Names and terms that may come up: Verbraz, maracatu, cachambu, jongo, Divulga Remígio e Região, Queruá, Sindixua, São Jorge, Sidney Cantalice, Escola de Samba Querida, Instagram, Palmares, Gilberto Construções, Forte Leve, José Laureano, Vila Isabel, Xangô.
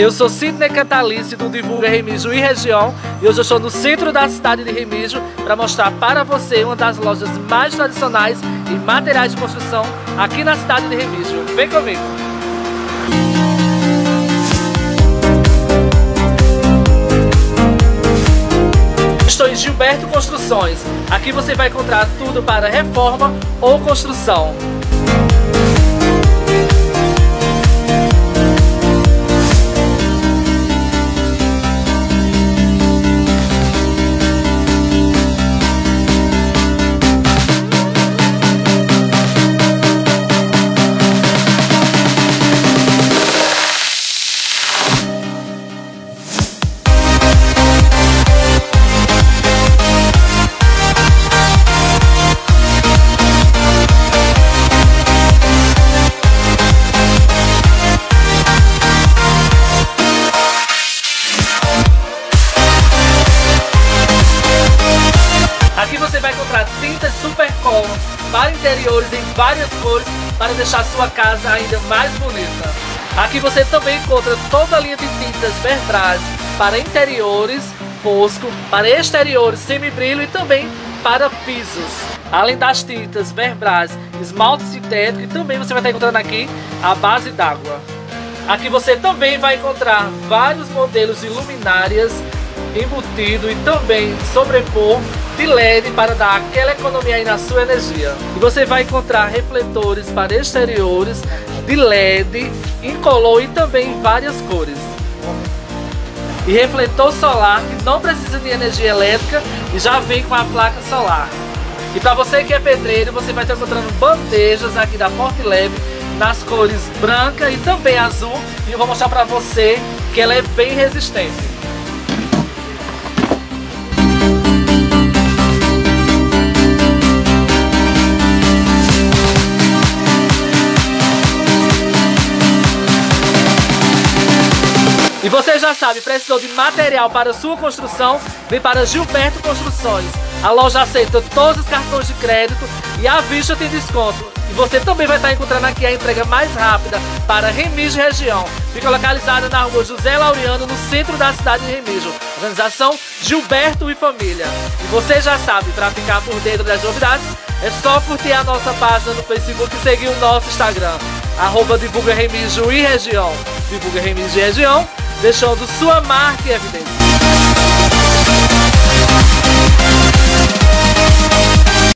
Eu sou Sidney Cantalice do Divulga Remígio e Região e hoje eu estou no centro da cidade de Remígio para mostrar para você uma das lojas mais tradicionais em materiais de construção aqui na cidade de Remígio. Vem comigo! Estou em Gilberto Construções. Aqui você vai encontrar tudo para reforma ou construção. Aqui você vai encontrar tintas supercolor para interiores em várias cores para deixar sua casa ainda mais bonita. Aqui você também encontra toda a linha de tintas Verbraz para interiores fosco, para exteriores semibrilho e também para pisos. Além das tintas Verbraz, esmalte sintético e também você vai estar encontrando aqui a base d'água. Aqui você também vai encontrar vários modelos de luminárias embutido e também sobrepor de LED para dar aquela economia aí na sua energia. E você vai encontrar refletores para exteriores de LED, incolor e também em várias cores. E refletor solar que não precisa de energia elétrica e já vem com a placa solar. E para você que é pedreiro, você vai estar encontrando bandejas aqui da Forte Leve nas cores branca e também azul. E eu vou mostrar para você que ela é bem resistente. E você já sabe, precisou de material para sua construção? Vem para Gilberto Construções. A loja aceita todos os cartões de crédito e à vista tem desconto. E você também vai estar encontrando aqui a entrega mais rápida para Remígio e Região. Fica localizada na rua José Laureano, no centro da cidade de Remígio. Organização Gilberto e Família. E você já sabe, para ficar por dentro das novidades, é só curtir a nossa página no Facebook e seguir o nosso Instagram. @Divulga Remígio e Região. Divulga Remígio e Região. Deixando sua marca em evidência.